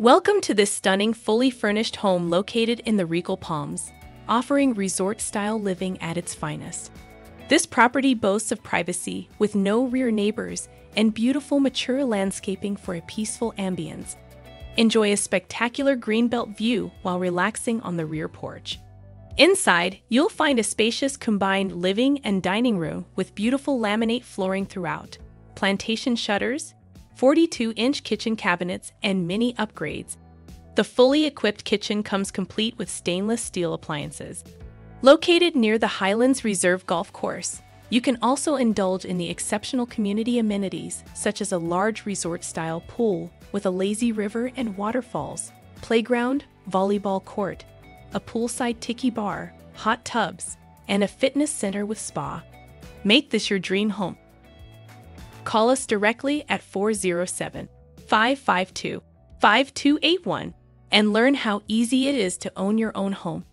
Welcome to this stunning, fully furnished home located in the Regal Palms, offering resort-style living at its finest. This property boasts of privacy with no rear neighbors and beautiful mature landscaping for a peaceful ambience. Enjoy a spectacular greenbelt view while relaxing on the rear porch. Inside, you'll find a spacious combined living and dining room with beautiful laminate flooring throughout, plantation shutters, 42-inch kitchen cabinets, and many upgrades. The fully equipped kitchen comes complete with stainless steel appliances. Located near the Highlands Reserve Golf Course, you can also indulge in the exceptional community amenities such as a large resort-style pool with a lazy river and waterfalls, playground, volleyball court, a poolside tiki bar, hot tubs, and a fitness center with spa. Make this your dream home. Call us directly at 407-552-5281 and learn how easy it is to own your own home.